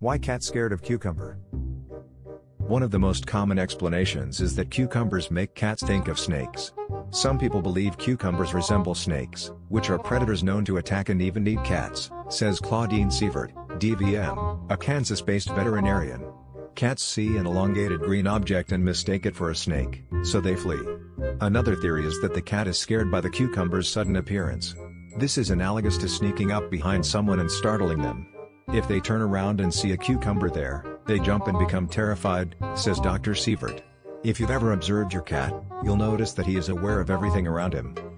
Why cats scared of cucumber? One of the most common explanations is that cucumbers make cats think of snakes. Some people believe cucumbers resemble snakes, which are predators known to attack and even eat cats, says Claudine Sievert, DVM, a Kansas-based veterinarian. Cats see an elongated green object and mistake it for a snake, so they flee. Another theory is that the cat is scared by the cucumber's sudden appearance. This is analogous to sneaking up behind someone and startling them. If they turn around and see a cucumber there, they jump and become terrified, says Dr. Sievert. If you've ever observed your cat, you'll notice that he is aware of everything around him.